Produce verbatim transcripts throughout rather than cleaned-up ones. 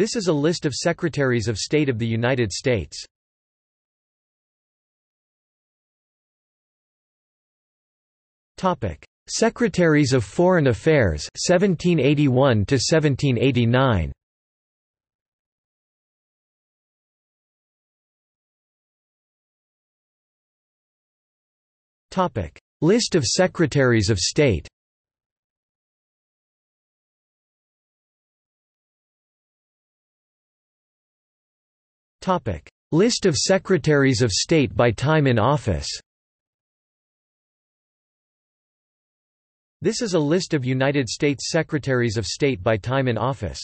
This is a list of Secretaries of State of the United States. Topic: Secretaries of Foreign Affairs seventeen eighty-one to seventeen eighty-nine. Topic: List of Secretaries of State. Topic: List of Secretaries of State by time in office. This is a list of United States Secretaries of State by time in office.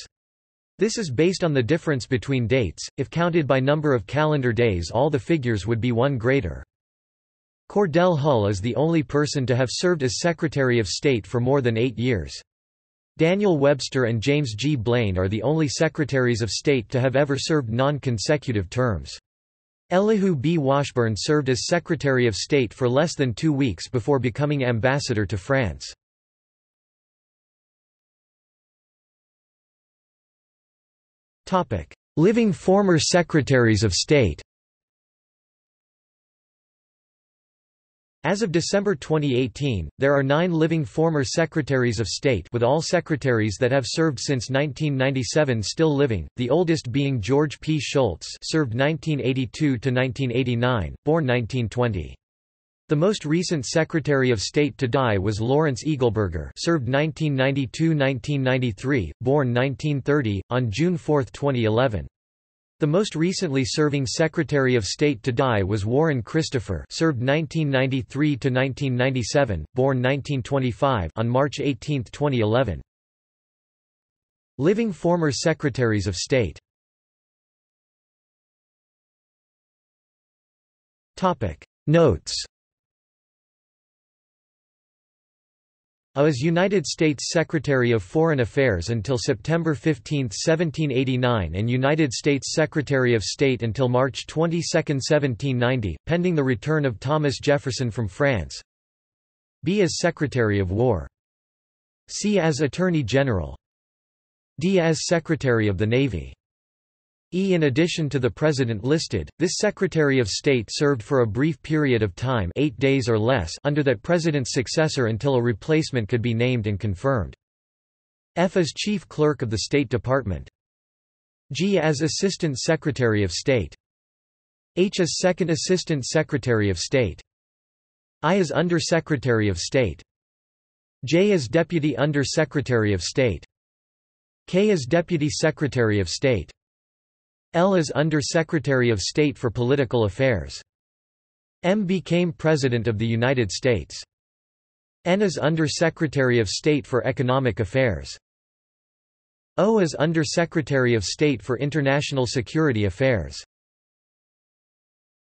This is based on the difference between dates. If counted by number of calendar days, all the figures would be one greater. Cordell Hull is the only person to have served as Secretary of State for more than eight years. Daniel Webster and James G. Blaine are the only Secretaries of State to have ever served non-consecutive terms. Elihu B. Washburne served as Secretary of State for less than two weeks before becoming ambassador to France. Living former Secretaries of State. As of December twenty eighteen, there are nine living former Secretaries of State, with all secretaries that have served since nineteen ninety-seven still living, the oldest being George P. Shultz, served nineteen eighty-two to nineteen eighty-nine, born nineteen twenty. The most recent Secretary of State to die was Lawrence Eagleburger, served nineteen ninety-two to nineteen ninety-three, born nineteen thirty, on June fourth, twenty eleven. The most recently serving Secretary of State to die was Warren Christopher, served nineteen ninety-three to nineteen ninety-seven, born nineteen twenty-five, on March eighteenth, twenty eleven. Living former Secretaries of State. Topic: Notes. As United States Secretary of Foreign Affairs until September fifteenth, seventeen eighty-nine and United States Secretary of State until March twenty-second, seventeen ninety, pending the return of Thomas Jefferson from France. B as Secretary of War. C as Attorney General. D as Secretary of the Navy. E. In addition to the president listed, this Secretary of State served for a brief period of time, eight days or less, under that president's successor until a replacement could be named and confirmed. F as Chief Clerk of the State Department. G as Assistant Secretary of State. H as Second Assistant Secretary of State. I as Under Secretary of State. J as Deputy Under Secretary of State. K as Deputy Secretary of State. L as Under Secretary of State for Political Affairs. M became President of the United States. N as Under Secretary of State for Economic Affairs. O as Under Secretary of State for International Security Affairs.